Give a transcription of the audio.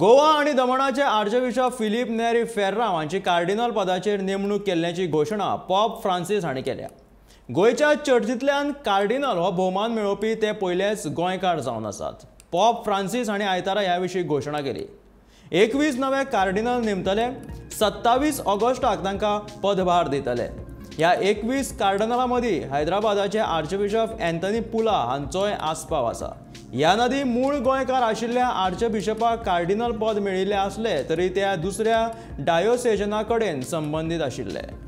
गोवा आणि दमणाचे archbishop Philip नेरी फेर्राव हांची cardinal पदाचेर नेमणूक केल्ल्याची घोषणा पोप फ्रांसिस हांणी केल्या। गोयच्या चर्चितल्यान कार्डिनल हो भोवमान मेळोवपी ते पयलेच गोंयकार जावन आसात। पोप फ्रांसिस हांणी आयतारा ह्या विशीं घोशणा केली। 21 नवे कार्डिनल नेमतले, 27 ऑगस्टाक तांकां पदभार दितले। ह्या 21 कार्डिनलां मदीं हैदराबादाचे आर्चबिशप अँथनी पुला हांचोय आस्पाव आसा। ह्या नदी मूळ गोंयकार आशिल्ल्या आर्चबिशपाक कार्डिनल पद मेळिल्ले आसले तरी त्या दुसऱ्या डायोसेजना कडेन संबंधित आशिल्ले।